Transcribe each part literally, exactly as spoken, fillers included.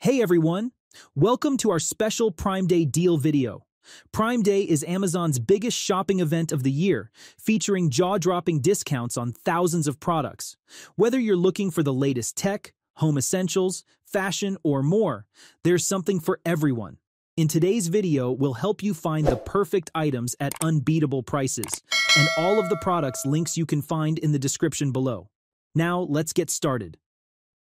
Hey everyone! Welcome to our special Prime Day deal video. Prime Day is Amazon's biggest shopping event of the year, featuring jaw-dropping discounts on thousands of products. Whether you're looking for the latest tech, home essentials, fashion, or more, there's something for everyone. In today's video, we'll help you find the perfect items at unbeatable prices, and all of the products links you can find in the description below. Now, let's get started.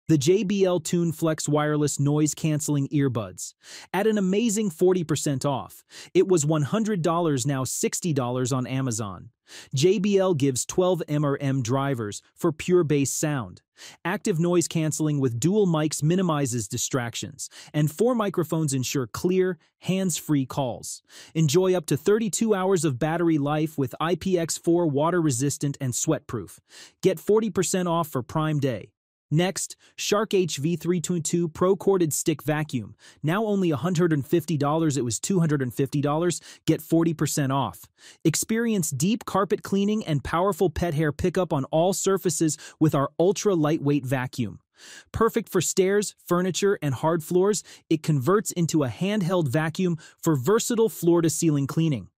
The J B L Tune Flex Wireless Noise Cancelling Earbuds. At an amazing forty percent off. It was one hundred dollars, now sixty dollars on Amazon. J B L gives twelve millimeter drivers for pure bass sound. Active noise cancelling with dual mics minimizes distractions, and four microphones ensure clear, hands-free calls. Enjoy up to thirty-two hours of battery life with I P X four water-resistant and sweat-proof. Get forty percent off for Prime Day. Next, Shark H V three twenty-two Pro Corded Stick Vacuum. Now only one hundred fifty dollars, it was two hundred fifty dollars, get forty percent off. Experience deep carpet cleaning and powerful pet hair pickup on all surfaces with our ultra-lightweight vacuum. Perfect for stairs, furniture, and hard floors, it converts into a handheld vacuum for versatile floor-to-ceiling cleaning.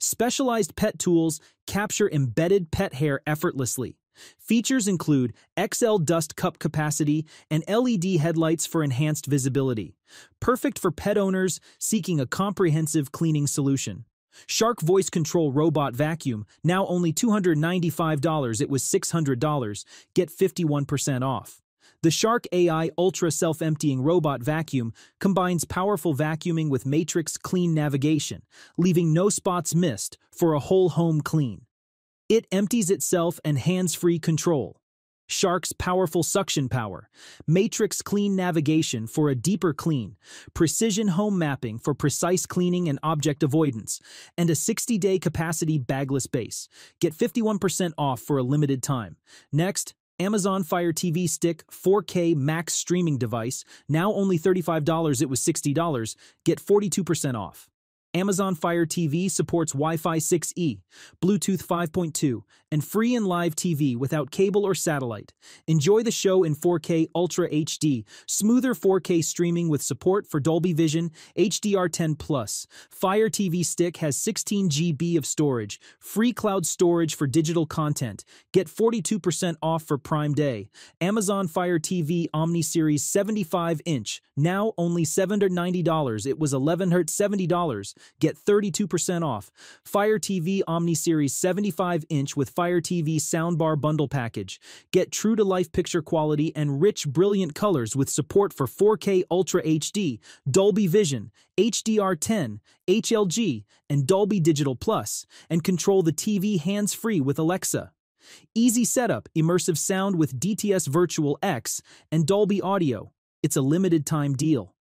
Specialized pet tools capture embedded pet hair effortlessly. Features include X L dust cup capacity and L E D headlights for enhanced visibility. Perfect for pet owners seeking a comprehensive cleaning solution. Shark Voice Control Robot Vacuum, now only two hundred ninety-five dollars, it was six hundred dollars, get fifty-one percent off. The Shark A I Ultra Self-Emptying Robot Vacuum combines powerful vacuuming with matrix clean navigation, leaving no spots missed for a whole home clean. It empties itself and hands-free control. Shark's powerful suction power. Matrix clean navigation for a deeper clean. Precision home mapping for precise cleaning and object avoidance. And a sixty-day capacity bagless base. Get fifty-one percent off for a limited time. Next, Amazon Fire T V Stick four K Max streaming device. Now only thirty-five dollars, it was sixty dollars. Get forty-two percent off. Amazon Fire T V supports Wi-Fi six E, Bluetooth five point two, and free and live T V without cable or satellite. Enjoy the show in four K Ultra H D, smoother four K streaming with support for Dolby Vision, H D R ten plus. Fire T V Stick has sixteen gigabytes of storage, free cloud storage for digital content. Get forty-two percent off for Prime Day. Amazon Fire T V Omni Series seventy-five inch, now only seven hundred ninety dollars, it was eleven hundred seventy dollars. Get thirty-two percent off. Fire T V Omni Series seventy-five inch with Fire T V Soundbar Bundle Package. Get true-to-life picture quality and rich, brilliant colors with support for four K Ultra H D, Dolby Vision, H D R ten, H L G, and Dolby Digital Plus, and control the T V hands-free with Alexa. Easy setup, immersive sound with D T S Virtual X and Dolby Audio. It's a limited-time deal.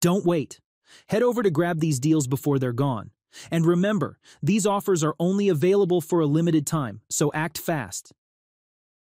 Don't wait. Head over to grab these deals before they're gone. And remember, these offers are only available for a limited time, so act fast.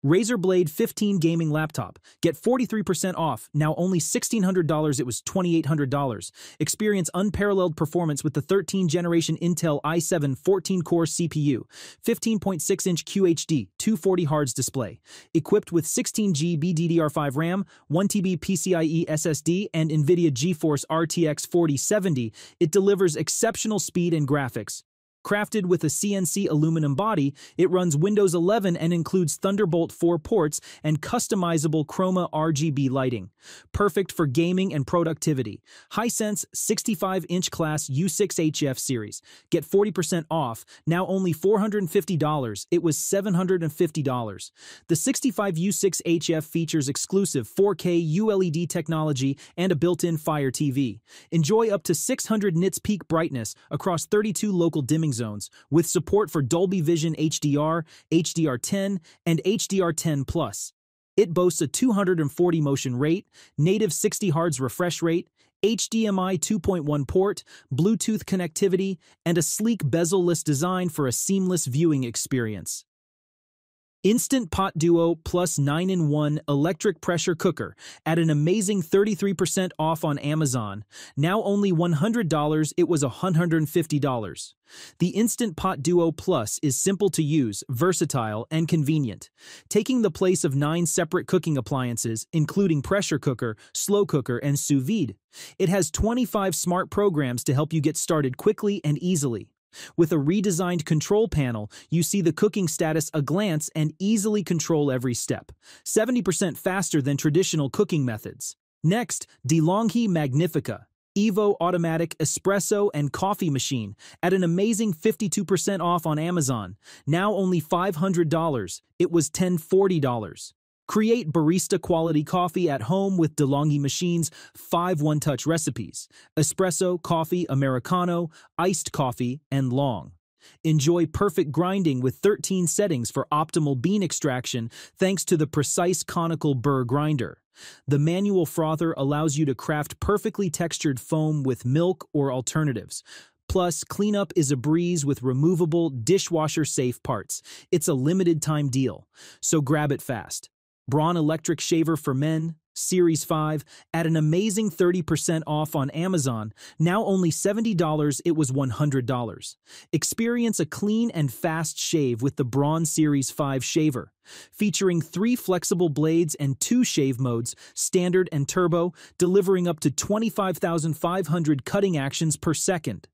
Razer Blade fifteen Gaming Laptop. Get forty-three percent off, now only sixteen hundred dollars, it was twenty-eight hundred dollars. Experience unparalleled performance with the thirteenth generation Intel i seven fourteen core C P U, fifteen point six inch Q H D, two forty hertz display. Equipped with sixteen gigabyte D D R five RAM, one terabyte PCIe S S D, and NVIDIA GeForce R T X forty seventy, it delivers exceptional speed and graphics. Crafted with a C N C aluminum body, it runs Windows eleven and includes Thunderbolt four ports and customizable Chroma R G B lighting. Perfect for gaming and productivity. Hisense sixty-five inch class U six H F series. Get forty percent off, now only four hundred fifty dollars, it was seven hundred fifty dollars. The sixty-five U six H F features exclusive four K U L E D technology and a built-in Fire T V. Enjoy up to six hundred nits peak brightness across thirty-two local dimming zones with support for Dolby Vision H D R, H D R ten, and H D R ten plus. It boasts a two hundred forty motion rate, native sixty hertz refresh rate, H D M I two point one port, Bluetooth connectivity, and a sleek bezel-less design for a seamless viewing experience. Instant Pot Duo Plus nine in one Electric Pressure Cooker at an amazing thirty-three percent off on Amazon. Now only one hundred dollars, it was one hundred fifty dollars. The Instant Pot Duo Plus is simple to use, versatile, and convenient, taking the place of nine separate cooking appliances, including pressure cooker, slow cooker, and sous vide. It has twenty-five smart programs to help you get started quickly and easily. With a redesigned control panel, you see the cooking status at a glance and easily control every step, seventy percent faster than traditional cooking methods. Next, DeLonghi Magnifica Evo Automatic Espresso and Coffee Machine at an amazing fifty-two percent off on Amazon, now only five hundred dollars, it was one thousand forty dollars. Create barista-quality coffee at home with DeLonghi Machine's five one-touch recipes, espresso, coffee, Americano, iced coffee, and long. Enjoy perfect grinding with thirteen settings for optimal bean extraction thanks to the precise conical burr grinder. The manual frother allows you to craft perfectly textured foam with milk or alternatives. Plus, cleanup is a breeze with removable, dishwasher-safe parts. It's a limited-time deal, so grab it fast. Braun Electric Shaver for Men, Series five, at an amazing thirty percent off on Amazon, now only seventy dollars, it was one hundred dollars. Experience a clean and fast shave with the Braun Series five shaver. Featuring three flexible blades and two shave modes, standard and turbo, delivering up to twenty-five thousand five hundred cutting actions per second.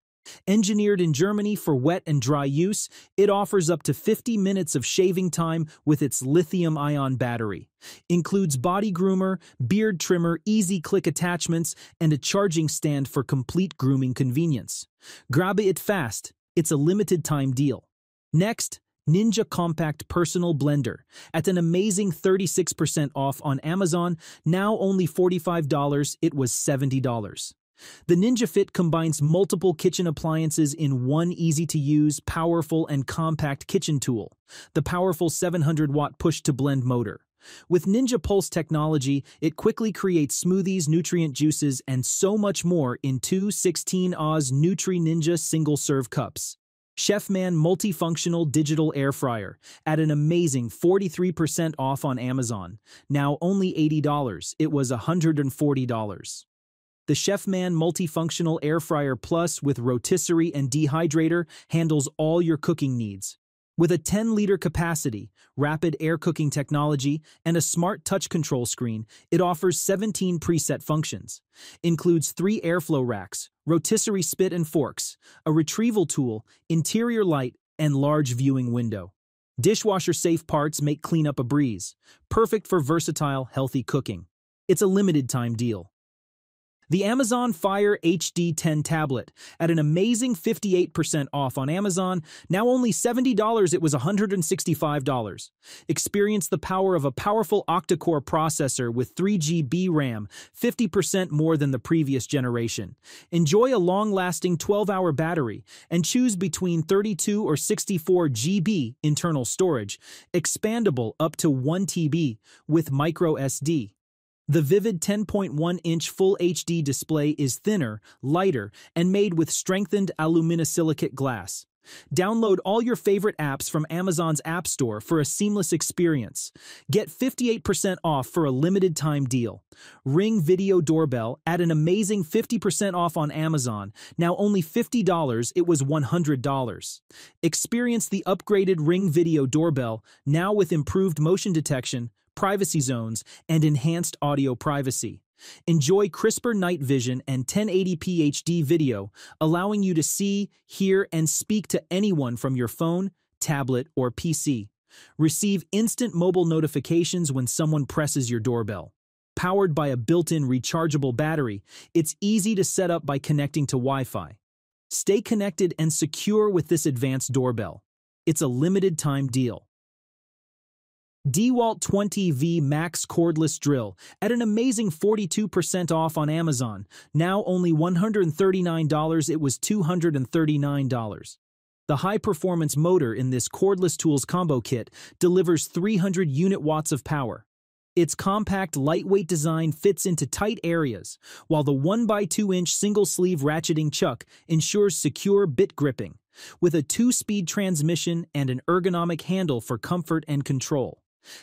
Engineered in Germany for wet and dry use, it offers up to fifty minutes of shaving time with its lithium-ion battery. Includes body groomer, beard trimmer, easy-click attachments, and a charging stand for complete grooming convenience. Grab it fast. It's a limited-time deal. Next, Ninja Compact Personal Blender at an amazing thirty-six percent off on Amazon, now only forty-five dollars, it was seventy dollars. The Ninja Fit combines multiple kitchen appliances in one easy-to-use, powerful, and compact kitchen tool, the powerful seven hundred watt push-to-blend motor. With Ninja Pulse technology, it quickly creates smoothies, nutrient juices, and so much more in two sixteen ounce Nutri Ninja single-serve cups. Chefman Multifunctional Digital Air Fryer at an amazing forty-three percent off on Amazon, now only eighty dollars, it was one hundred forty dollars. The Chefman Multifunctional Air Fryer Plus with rotisserie and dehydrator handles all your cooking needs. With a ten liter capacity, rapid air cooking technology, and a smart touch control screen, it offers seventeen preset functions. Includes three airflow racks, rotisserie spit and forks, a retrieval tool, interior light, and large viewing window. Dishwasher-safe parts make cleanup a breeze, perfect for versatile, healthy cooking. It's a limited-time deal. The Amazon Fire H D ten tablet at an amazing fifty-eight percent off on Amazon, now only seventy dollars, it was one hundred sixty-five dollars. Experience the power of a powerful octa-core processor with three gigabyte RAM, fifty percent more than the previous generation. Enjoy a long-lasting twelve hour battery and choose between thirty-two or sixty-four gigabyte internal storage, expandable up to one terabyte with micro S D. The vivid ten point one inch Full H D display is thinner, lighter, and made with strengthened aluminosilicate glass. Download all your favorite apps from Amazon's App Store for a seamless experience. Get fifty-eight percent off for a limited-time deal. Ring Video Doorbell at an amazing fifty percent off on Amazon, now only fifty dollars, it was one hundred dollars. Experience the upgraded Ring Video Doorbell, now with improved motion detection, privacy zones, and enhanced audio privacy. Enjoy crisper night vision and ten eighty p H D video, allowing you to see, hear, and speak to anyone from your phone, tablet, or P C. Receive instant mobile notifications when someone presses your doorbell. Powered by a built-in rechargeable battery, it's easy to set up by connecting to Wi-Fi. Stay connected and secure with this advanced doorbell. It's a limited-time deal. DeWalt twenty V Max Cordless Drill at an amazing forty-two percent off on Amazon, now only one hundred thirty-nine dollars, it was two hundred thirty-nine dollars. The high-performance motor in this cordless tools combo kit delivers three hundred unit-watts of power. Its compact, lightweight design fits into tight areas, while the one by two inch single-sleeve ratcheting chuck ensures secure bit gripping. with a two-speed transmission and an ergonomic handle for comfort and control.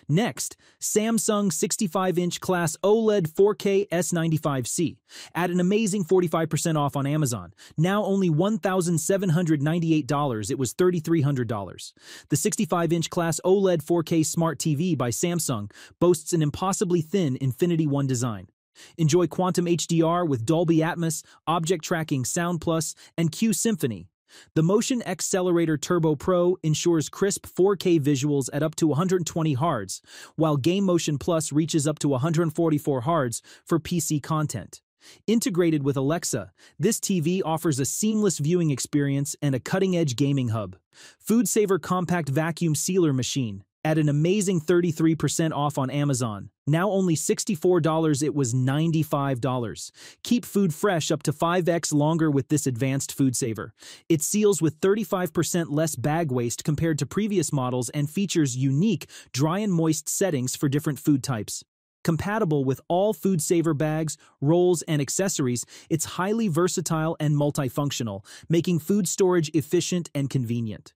Next, Samsung sixty-five inch class OLED four K S ninety-five C at an amazing forty-five percent off on Amazon, now only one thousand seven hundred ninety-eight dollars, it was three thousand three hundred dollars. The sixty-five inch class OLED four K Smart T V by Samsung boasts an impossibly thin Infinity One design. Enjoy Quantum H D R with Dolby Atmos, Object Tracking Sound Plus, and Q Symphony. The Motion Accelerator Turbo Pro ensures crisp four K visuals at up to one hundred twenty hertz, while Game Motion Plus reaches up to one hundred forty-four hertz for P C content. Integrated with Alexa, this T V offers a seamless viewing experience and a cutting-edge gaming hub. FoodSaver Compact Vacuum Sealer Machine at an amazing thirty-three percent off on Amazon. Now only sixty-four dollars, it was ninety-five dollars. Keep food fresh up to five X longer with this advanced food saver. It seals with thirty-five percent less bag waste compared to previous models and features unique dry and moist settings for different food types. Compatible with all FoodSaver bags, rolls, and accessories, it's highly versatile and multifunctional, making food storage efficient and convenient.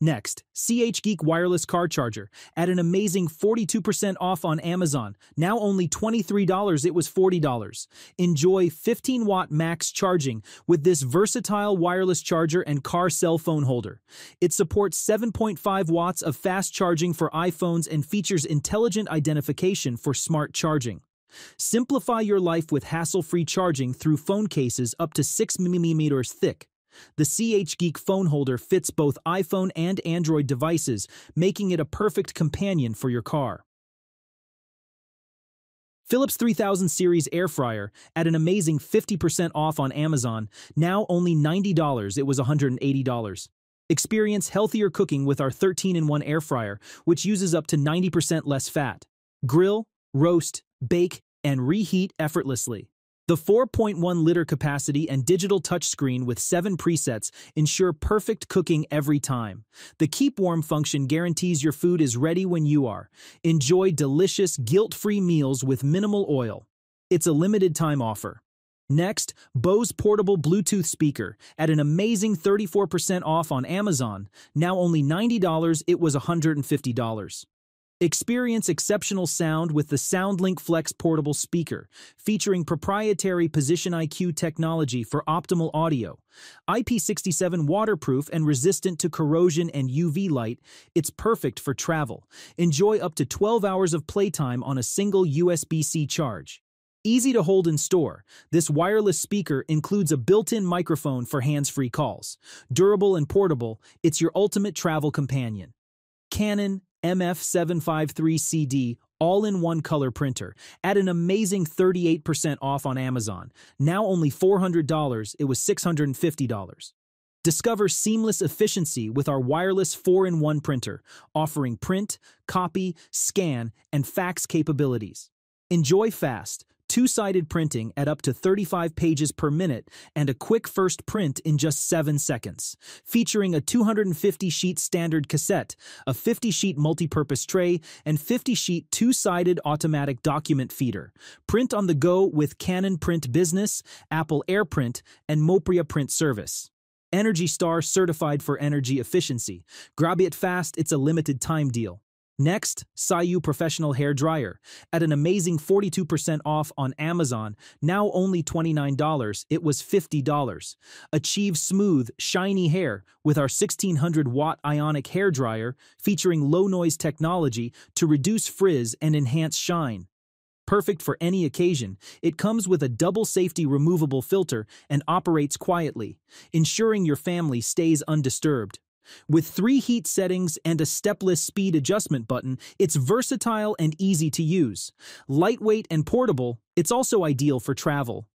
Next, CHGeek Wireless Car Charger at an amazing forty-two percent off on Amazon, now only twenty-three dollars, it was forty dollars. Enjoy fifteen watt max charging with this versatile wireless charger and car cell phone holder. It supports seven point five watts of fast charging for iPhones and features intelligent identification for smart charging. Simplify your life with hassle-free charging through phone cases up to six millimeters thick. The CHGeek phone holder fits both iPhone and Android devices, making it a perfect companion for your car. Philips three thousand Series Air Fryer at an amazing fifty percent off on Amazon, now only ninety dollars, it was one hundred eighty dollars. Experience healthier cooking with our thirteen in one air fryer, which uses up to ninety percent less fat. Grill, roast, bake, and reheat effortlessly. The four point one liter capacity and digital touchscreen with seven presets ensure perfect cooking every time. The Keep Warm function guarantees your food is ready when you are. Enjoy delicious, guilt-free meals with minimal oil. It's a limited-time offer. Next, Bose Portable Bluetooth Speaker at an amazing thirty-four percent off on Amazon, now only ninety dollars, it was one hundred fifty dollars. Experience exceptional sound with the SoundLink Flex portable speaker, featuring proprietary Position I Q technology for optimal audio. I P sixty-seven waterproof and resistant to corrosion and U V light, it's perfect for travel. Enjoy up to twelve hours of playtime on a single U S B C charge. Easy to hold and store, this wireless speaker includes a built-in microphone for hands-free calls. Durable and portable, it's your ultimate travel companion. Canon M F seven five three C D all-in-one color printer at an amazing thirty-eight percent off on Amazon, now only four hundred dollars, it was six hundred fifty dollars. Discover seamless efficiency with our wireless four in one printer, offering print, copy, scan, and fax capabilities. Enjoy fast, two-sided printing at up to thirty-five pages per minute and a quick first print in just seven seconds. Featuring a two hundred fifty sheet standard cassette, a fifty sheet multipurpose tray, and fifty sheet two-sided automatic document feeder. Print on the go with Canon Print Business, Apple AirPrint, and Mopria Print Service. Energy Star certified for energy efficiency. Grab it fast, it's a limited-time deal. Next, SIYOO Professional Hair Dryer at an amazing forty-two percent off on Amazon, now only twenty-nine dollars, it was fifty dollars. Achieve smooth, shiny hair with our sixteen hundred watt ionic hair dryer, featuring low-noise technology to reduce frizz and enhance shine. Perfect for any occasion, it comes with a double safety removable filter and operates quietly, ensuring your family stays undisturbed. With three heat settings and a stepless speed adjustment button, it's versatile and easy to use. Lightweight and portable, it's also ideal for travel.